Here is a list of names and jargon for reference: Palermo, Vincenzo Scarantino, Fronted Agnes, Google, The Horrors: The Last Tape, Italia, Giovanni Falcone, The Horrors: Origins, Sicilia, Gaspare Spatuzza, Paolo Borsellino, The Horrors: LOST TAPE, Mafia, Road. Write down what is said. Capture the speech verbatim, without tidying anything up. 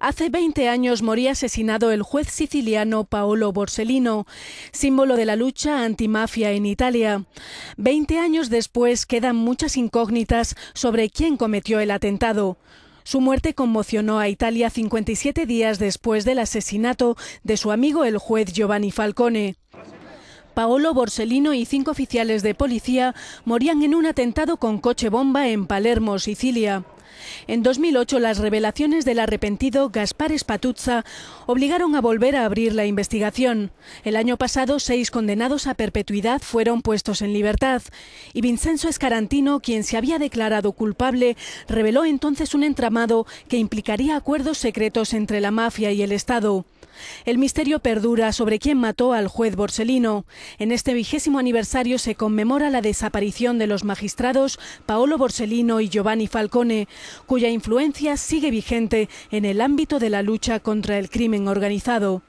Hace veinte años moría asesinado el juez siciliano Paolo Borsellino, símbolo de la lucha antimafia en Italia. veinte años después quedan muchas incógnitas sobre quién cometió el atentado. Su muerte conmocionó a Italia cincuenta y siete días después del asesinato de su amigo el juez Giovanni Falcone. Paolo Borsellino y cinco oficiales de policía morían en un atentado con coche bomba en Palermo, Sicilia. En dos mil ocho, las revelaciones del arrepentido Gaspare Spatuzza obligaron a volver a abrir la investigación. El año pasado, seis condenados a perpetuidad fueron puestos en libertad y Vincenzo Scarantino, quien se había declarado culpable, reveló entonces un entramado que implicaría acuerdos secretos entre la mafia y el Estado. El misterio perdura sobre quién mató al juez Borsellino. En este vigésimo aniversario se conmemora la desaparición de los magistrados Paolo Borsellino y Giovanni Falcone, cuya influencia sigue vigente en el ámbito de la lucha contra el crimen organizado.